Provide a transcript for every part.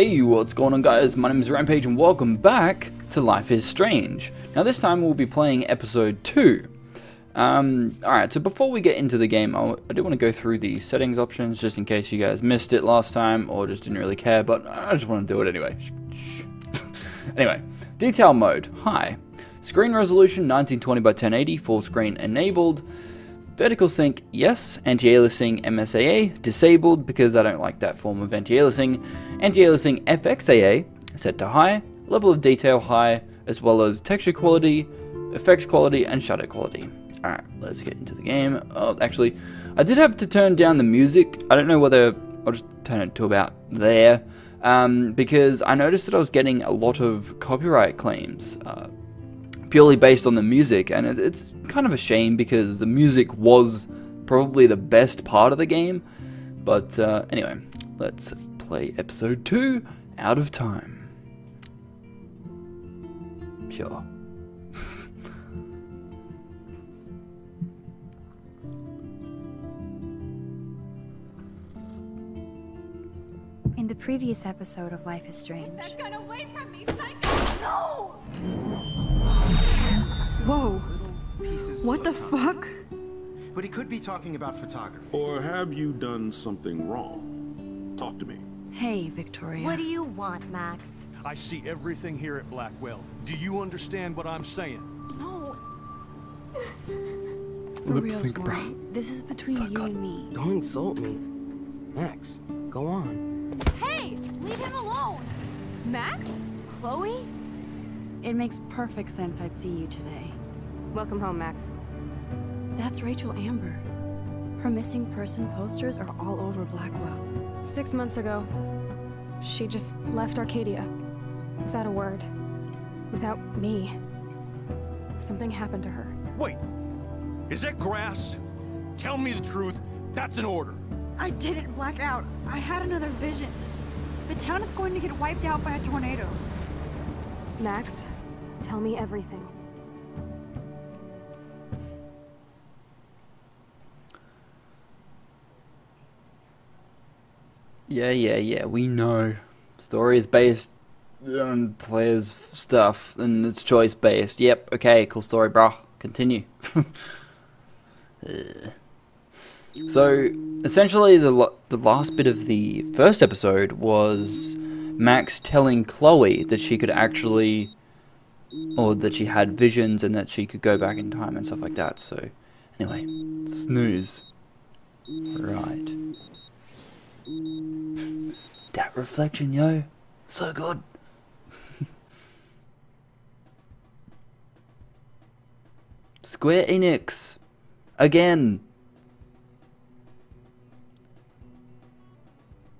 Hey, what's going on guys, my name is Rampage and welcome back to Life is Strange. Now this time we'll be playing episode 2. Alright, so before we get into the game, I do want to go through the settings options just in case you guys missed it last time or just didn't really care, but I just want to do it anyway. Anyway, detail mode, high. Screen resolution 1920 by 1080, full screen enabled. Vertical sync, yes. Anti-aliasing MSAA, disabled because I don't like that form of anti-aliasing. Anti-aliasing FXAA, set to high. Level of detail high, as well as texture quality, effects quality, and shadow quality. Alright, let's get into the game. Oh, actually, I did have to turn down the music. I don't know whether, I'll just turn it to about there. Because I noticed that I was getting a lot of copyright claims. Purely based on the music, and it's kind of a shame because the music was probably the best part of the game. But anyway, let's play episode 2, Out of Time. Sure. In the previous episode of Life is Strange. Get that gun away from me, psycho! No! Whoa, what the fuck? But he could be talking about photography. Or have you done something wrong? Talk to me. Hey, Victoria. What do you want, Max? I see everything here at Blackwell. Do you understand what I'm saying? No. Lip sync, bro. This is between you and me. Don't insult me. Max, go on. Hey, leave him alone. Max? Chloe? It makes perfect sense I'd see you today. Welcome home, Max. That's Rachel Amber. Her missing person posters are all over Blackwell. 6 months ago, she just left Arcadia. Without a word. Without me. Something happened to her. Wait! Is that grass? Tell me the truth. That's an order. I didn't black out. I had another vision. The town is going to get wiped out by a tornado. Max, tell me everything. Yeah, we know. Story is based on players' stuff, and it's choice-based. Yep, okay, cool story, bro. Continue. So, essentially, the last bit of the first episode was Max telling Chloe that she could actually, or that she had visions and that she could go back in time and stuff like that. So, anyway, snooze. Right. That reflection, yo. So good. Square Enix. Again.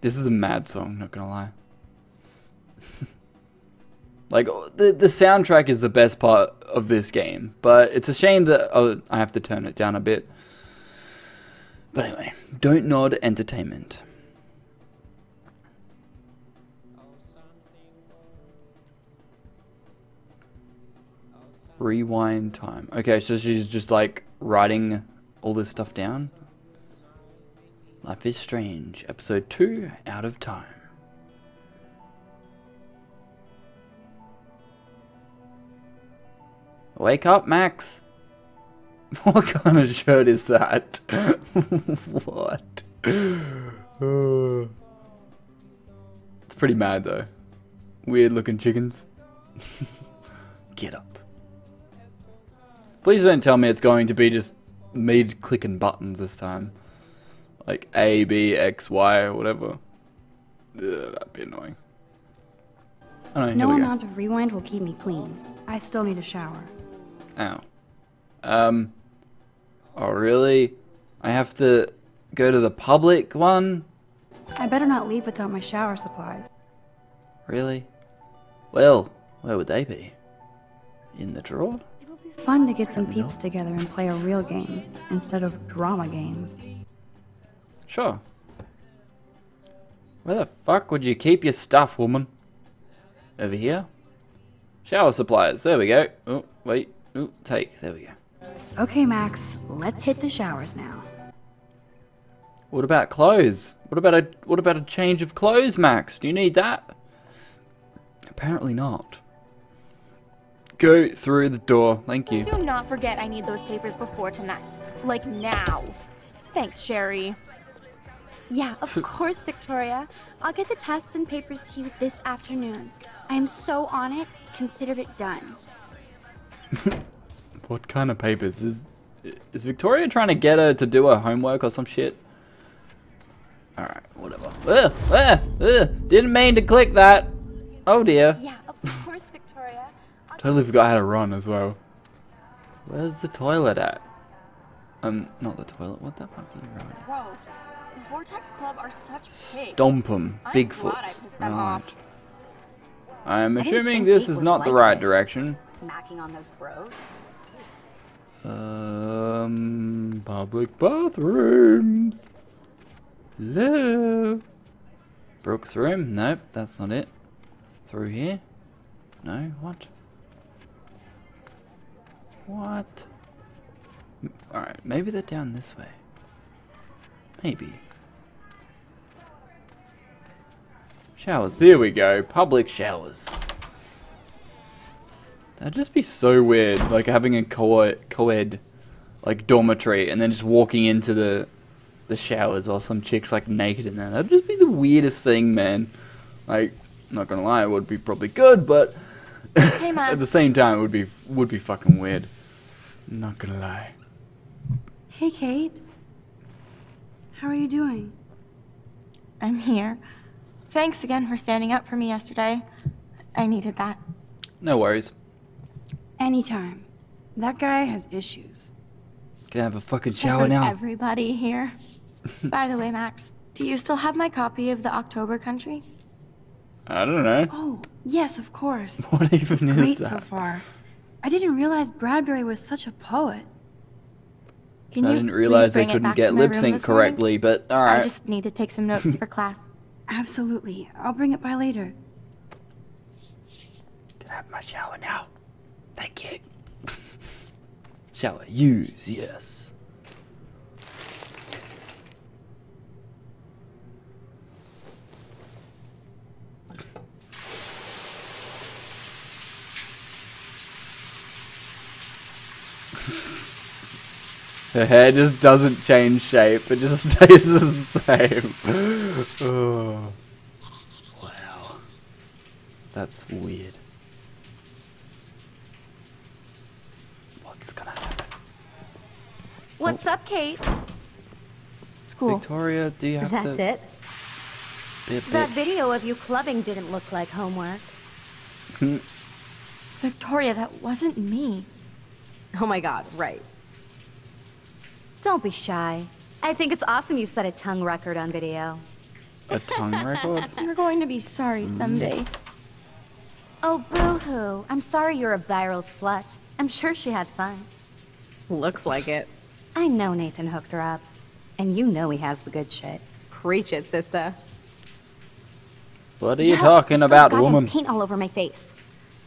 This is a mad song, not gonna lie. Like, the soundtrack is the best part of this game, but it's a shame that I have to turn it down a bit. But anyway, Dontnod Entertainment. Rewind time. Okay, so she's just like writing all this stuff down. Life is Strange, episode 2, Out of Time. Wake up, Max. What kind of shirt is that? What? It's pretty mad, though. Weird-looking chickens. Get up. Please don't tell me it's going to be just me clicking buttons this time. Like A, B, X, Y, or whatever. That'd be annoying. I don't know, no amount of rewind will keep me clean. I still need a shower. Ow. Oh really? I have to go to the public one? I better not leave without my shower supplies. Really? Well, where would they be? In the drawer? It'll be fun to get some peeps together and play a real game, instead of drama games. Sure. Where the fuck would you keep your stuff, woman? Over here? Shower supplies, there we go. Oh, wait. Oh, take. There we go. Okay, Max, let's hit the showers now. What about clothes? What about a change of clothes, Max? Do you need that? Apparently not. Go through the door. Thank you. Do not forget I need those papers before tonight. Like now. Thanks, Sherry. Yeah, of course, Victoria. I'll get the tests and papers to you this afternoon. I am so on it. Consider it done. What kind of papers? Is Victoria trying to get her to do her homework or some shit? Alright, whatever. Didn't mean to click that. Oh dear. Yeah, of course, Victoria. Totally forgot how to run as well. Where's the toilet at? Not the toilet. What the fuck are you running? Gross. Vortex Club are such pigs. Stomp 'em, Bigfoots. Right. I'm assuming this is not the right direction. Macking on those bros. Public bathrooms. Hello. Brooke's room. Nope, that's not it. Through here. No. What? What? All right. Maybe they're down this way. Maybe. Showers. Here we go. Public showers. That'd just be so weird, like having a co-ed like dormitory and then just walking into the showers while some chick's like naked in there. That'd just be the weirdest thing, man. Like, not gonna lie, it would be probably good, but hey, at the same time, it would be fucking weird. Not gonna lie. Hey, Kate. How are you doing? I'm here. Thanks again for standing up for me yesterday. I needed that. No worries. Anytime. That guy has issues. Gonna have a fucking shower now. Everybody here. By the way, Max, do you still have my copy of the October Country? I don't know. Oh, yes, of course. What even is that? Great so far. I didn't realize Bradbury was such a poet. Can you I didn't realize they couldn't get lip sync correctly, but all right. I just need to take some notes for class. Absolutely. I'll bring it by later. Gonna have my shower now. Thank you. Shower. Use. Yes. Her hair just doesn't change shape. It just stays the same. Oh. Wow. That's weird. Gonna happen. What's up, Kate? School. Victoria, do you have to... That's it. That video of you clubbing didn't look like homework. Victoria, that wasn't me. Oh my god, right. Don't be shy. I think it's awesome you set a tongue record on video. A tongue record? You're going to be sorry someday. Oh, boo-hoo. I'm sorry you're a viral slut. I'm sure she had fun. Looks like it. I know Nathan hooked her up. And you know he has the good shit. Preach it, sister. What are you talking about, woman? Paint all over my face.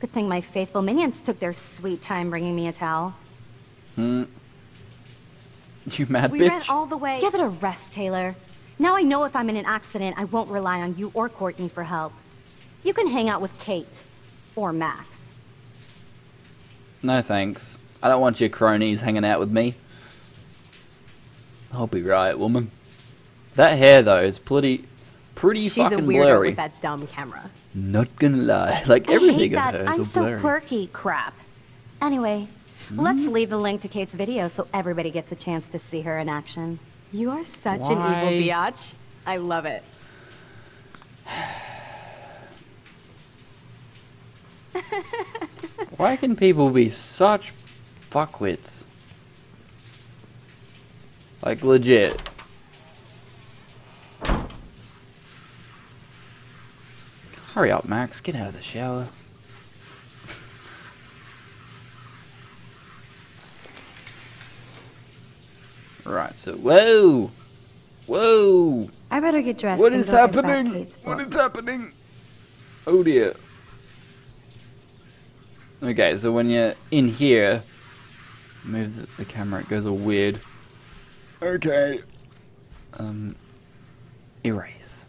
Good thing my faithful minions took their sweet time bringing me a towel. You mad, bitch? We ran all the way. Give it a rest, Taylor. Now I know if I'm in an accident, I won't rely on you or Courtney for help. You can hang out with Kate. Or Max. No thanks. I don't want your cronies hanging out with me. I'll be right, woman. That hair though is pretty She's fucking blurry. She's a weirdo with that dumb camera. Not gonna lie, like everything of her is I'm so blurry. Quirky, crap. Anyway, let's leave the link to Kate's video so everybody gets a chance to see her in action. You are such an evil biatch. I love it. Why can people be such fuckwits? Like, legit. Hurry up, Max. Get out of the shower. Right, so... Whoa! Whoa! I better get dressed. What is happening? What is happening? Oh, dear. Okay, so when you're in here, move the camera, it goes all weird. Okay. Erase.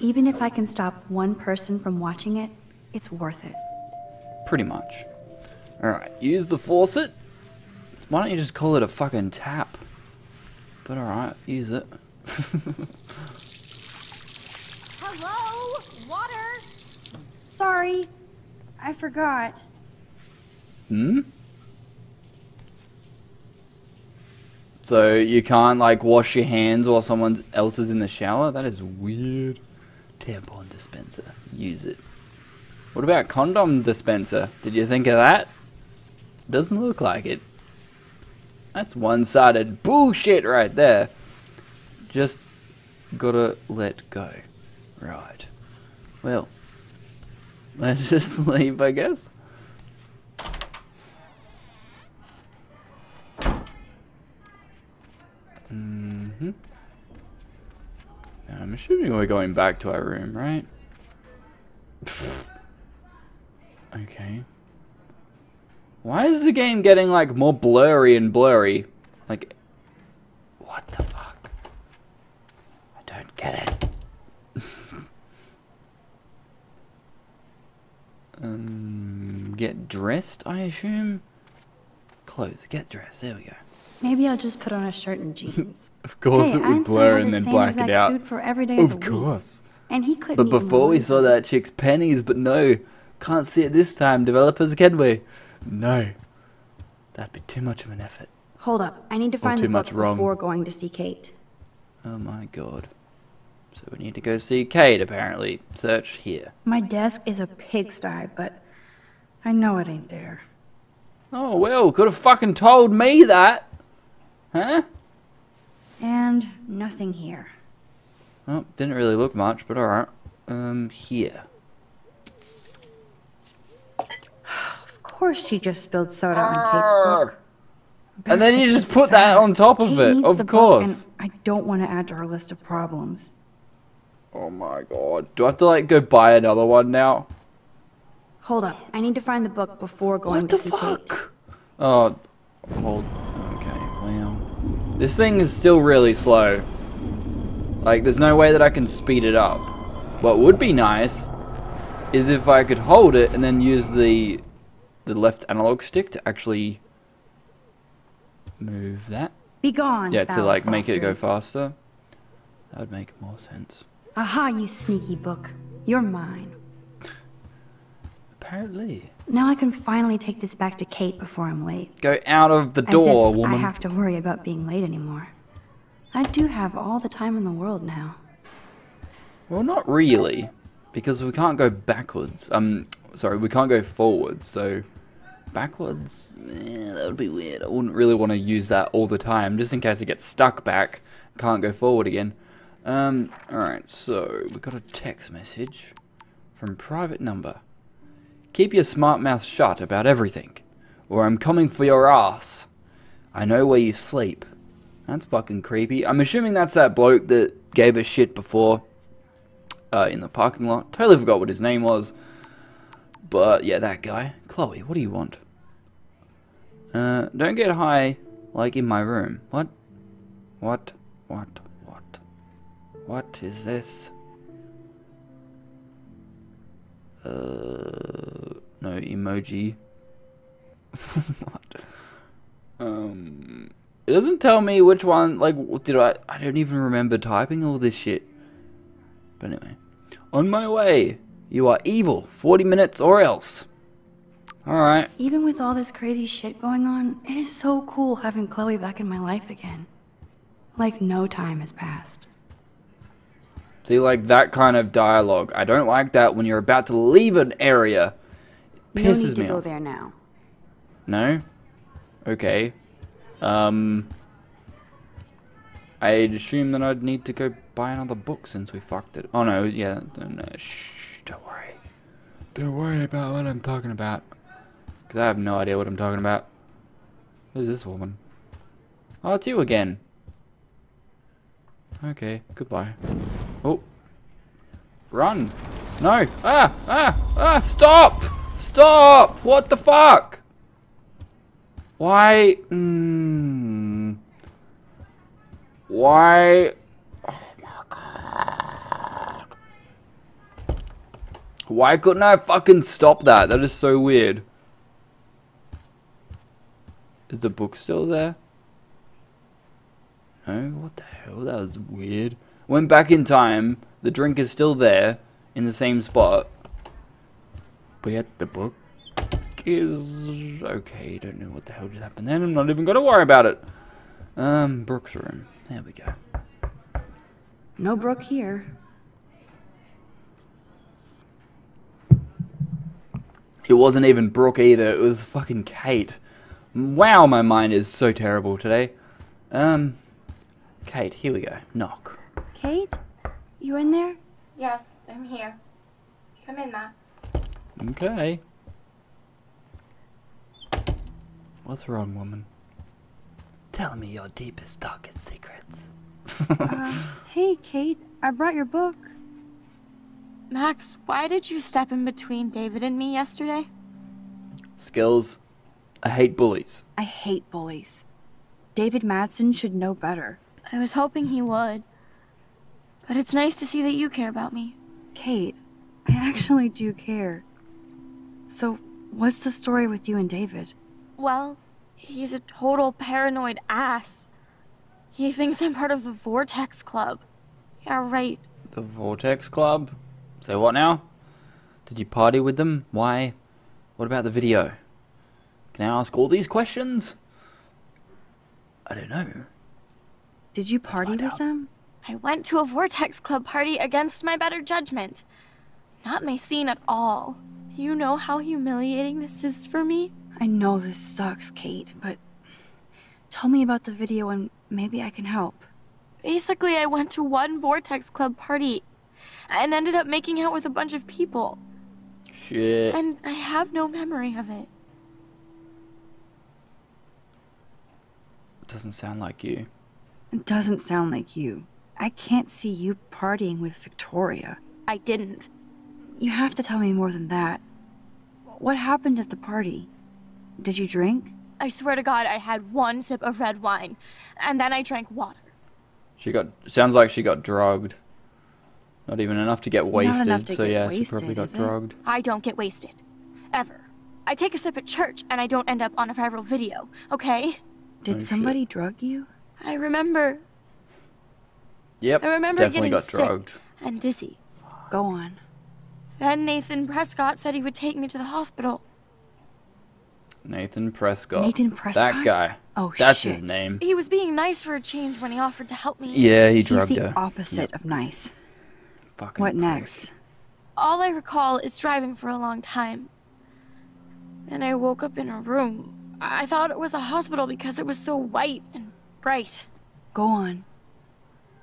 Even if I can stop one person from watching it, It's worth it. Pretty much. Alright, use the faucet. Why don't you just call it a fucking tap? But alright, use it. Hello? Water? Sorry. I forgot. Hmm? So you can't, like, wash your hands while someone else is in the shower? That is weird. Tampon dispenser. Use it. What about condom dispenser? Did you think of that? Doesn't look like it. That's one-sided bullshit right there. Just gotta let go. Right. Well, let's just leave, I guess. Mm-hmm. I'm assuming we're going back to our room, right? Okay. Why is the game getting, like, more blurry and blurry? Like, what the fuck? I don't get it. Get dressed, I assume? Clothes, get dressed, there we go. Maybe I'll just put on a shirt and jeans. Of course, hey, it would blur and then black it out. Suit for every day of course. And he couldn't. But before we saw that chick's pennies, but no, can't see it this time, developers, can we? No, that'd be too much of an effort. Hold up, I need to find the book before going to see Kate. Oh my god. So we need to go see Kate, apparently. Search here. My desk is a pigsty, but I know it ain't there. Oh well, could have fucking told me that. Huh? And nothing here. Oh, didn't really look much, but alright. Here. Of course he just spilled soda on Kate's book. And then you just put that on top of it, of course. I don't want to add to our list of problems. Oh my god. Do I have to, like, go buy another one now? Hold up. I need to find the book before going to see Kate. What the fuck? Oh, hold. Okay, well. This thing is still really slow. Like, there's no way that I can speed it up. What would be nice is if I could hold it and then use the left analog stick to actually move that. Be gone. Yeah, to, like, make it go faster. That would make more sense. Aha, you sneaky book. You're mine. Apparently. Now I can finally take this back to Kate before I'm late. Go out of the door, as if woman. I have to worry about being late anymore. I do have all the time in the world now. Well, not really, because we can't go backwards. Sorry, we can't go forwards, so backwards, that would be weird. I wouldn't really want to use that all the time, just in case I get stuck back, can't go forward again. Alright, so we got a text message from private number. Keep your smart mouth shut about everything, or I'm coming for your ass. I know where you sleep. That's fucking creepy. I'm assuming that's that bloke that gave us shit before in the parking lot. Totally forgot what his name was. But yeah, that guy. Chloe, what do you want? Don't get high like in my room. What? What? What? What? What is this? No emoji. What? It doesn't tell me which one, like, I don't even remember typing all this shit. But anyway. On my way. You are evil. 40 minutes or else. Alright. Even with all this crazy shit going on, it is so cool having Chloe back in my life again. Like no time has passed. See, like that kind of dialogue. I don't like that when you're about to leave an area. It pisses me off. No need to go there now. No? Okay. I'd assume that I'd need to go buy another book since we fucked it. Oh no, yeah, no, shh, don't worry. Don't worry about what I'm talking about. Because I have no idea what I'm talking about. Who's this woman? Oh, it's you again. Okay, goodbye. Oh. Run. No. Ah, ah, ah, stop. Stop. What the fuck? Why? Why? Oh my god. Why couldn't I fucking stop that? That is so weird. Is the book still there? No, what the hell? That was weird. Went back in time. The drink is still there in the same spot. But yet the book is okay. Don't know what the hell just happened then. I'm not even gonna worry about it. Brooke's room. There we go. No Brooke here. It wasn't even Brooke either. It was fucking Kate. Wow, my mind is so terrible today. Kate, here we go. Knock. Kate? You in there? Yes, I'm here. Come in, Max. Okay. What's wrong, woman? Tell me your deepest, darkest secrets. Hey, Kate. I brought your book. Max, why did you step in between David and me yesterday? Skills. I hate bullies. I hate bullies. David Madsen should know better. I was hoping he would. But it's nice to see that you care about me. Kate, I actually do care. So, what's the story with you and David? Well, he's a total paranoid ass. He thinks I'm part of the Vortex Club. Yeah, right. The Vortex Club? Say what now? Did you party with them? Why? What about the video? Can I ask all these questions? I don't know. Did you party with them? I went to a Vortex Club party against my better judgment. Not my scene at all. You know how humiliating this is for me? I know this sucks, Kate, but tell me about the video and maybe I can help. Basically, I went to one Vortex Club party and ended up making out with a bunch of people. Shit. And I have no memory of it. Doesn't sound like you. It doesn't sound like you. I can't see you partying with Victoria. I didn't. You have to tell me more than that. What happened at the party? Did you drink? I swear to God, I had one sip of red wine, and then I drank water. She got... Sounds like she got drugged. Not even enough to get wasted. Not enough to get wasted, she probably got drugged. I don't get wasted. Ever. I take a sip at church, and I don't end up on a viral video, okay? Did somebody drug you? I remember... Yep, I remember definitely getting sick and dizzy. Go on. Then Nathan Prescott said he would take me to the hospital. Nathan Prescott. Nathan Prescott? That guy. Oh, that's shit. His name. He was being nice for a change when he offered to help me. Yeah, he drugged her. He's the opposite of nice. Fucking what next? All I recall is driving for a long time. And I woke up in a room. I thought it was a hospital because it was so white and bright. Go on.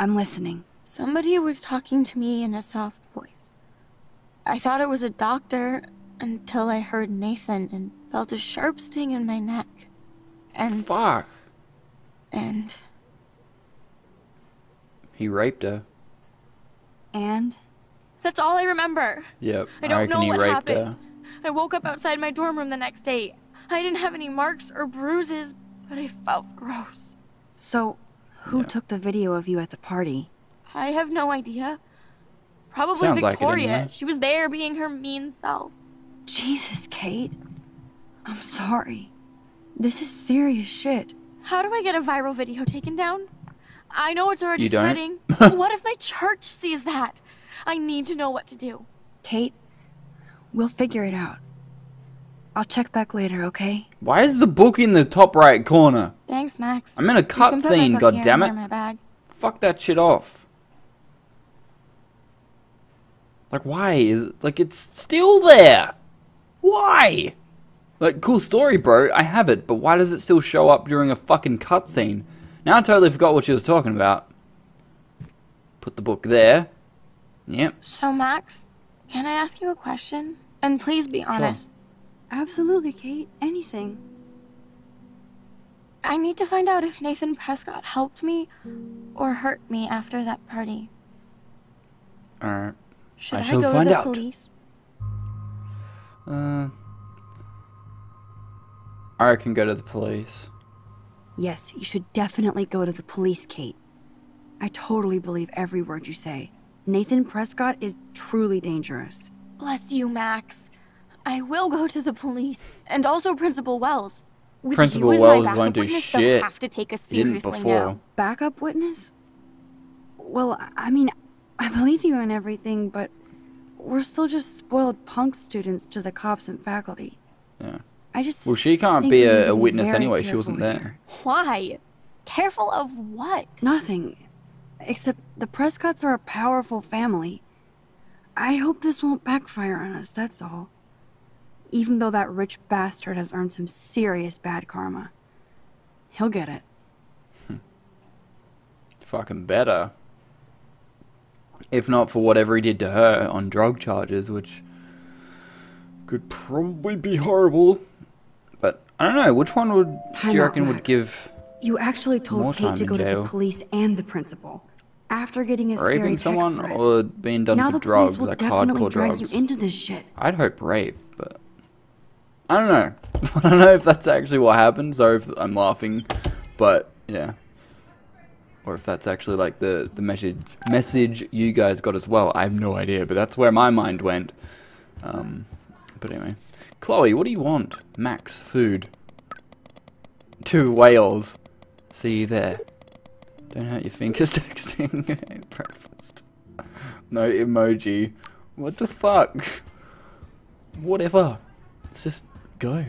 I'm listening. Somebody was talking to me in a soft voice. I thought it was a doctor until I heard Nathan and felt a sharp sting in my neck. And... Fuck. And... He raped her. And? That's all I remember. Yep. I don't know what happened. I woke up outside my dorm room the next day. I didn't have any marks or bruises, but I felt gross. So... Who took the video of you at the party? I have no idea. Probably sounds Victoria. Like it, she was there being her mean self. Jesus, Kate. I'm sorry. This is serious shit. How do I get a viral video taken down? I know it's already spreading. What if my church sees that? I need to know what to do. Kate, we'll figure it out. I'll check back later, okay? Why is the book in the top right corner? Thanks, Max. I'm in a cutscene, goddammit. Fuck that shit off. Like, why is it? Like, it's still there. Why? Like, cool story, bro. I have it, but why does it still show up during a fucking cutscene? Now I totally forgot what she was talking about. Put the book there. Yep. So, Max, can I ask you a question? And please be honest. Sure. Absolutely, Kate. Anything. I need to find out if Nathan Prescott helped me or hurt me after that party. Alright. Should I go to the police? I can go to the police. Yes, you should definitely go to the police, Kate. I totally believe every word you say. Nathan Prescott is truly dangerous. Bless you, Max. I will go to the police and also Principal Wells. With Principal Wells won't do shit. Have to take us seriously now. Backup witness? Well, I mean, I believe you and everything, but we're still just spoiled punk students to the cops and faculty. Yeah. I just she can't be a witness anyway. She wasn't there. Why? Careful of what? Nothing. Except the Prescotts are a powerful family. I hope this won't backfire on us, that's all. Even though that rich bastard has earned some serious bad karma. He'll get it. Fucking better. If not for whatever he did to her on drug charges, which could probably be horrible. But I don't know, which one would do you reckon would give You actually told Kate to go to the police and the principal. After getting a scary text threat. Raping someone or being done for drugs, like hardcore drugs. You into this shit. I'd hope rape, but I don't know. I don't know if that's actually what happened, so if I'm laughing, but yeah. Or if that's actually like the message you guys got as well. I have no idea, but that's where my mind went. But anyway. Chloe, what do you want? Max, food. 2 whales. See you there. Don't hurt your fingers texting breakfast. No emoji. What the fuck? Whatever. Let's just go.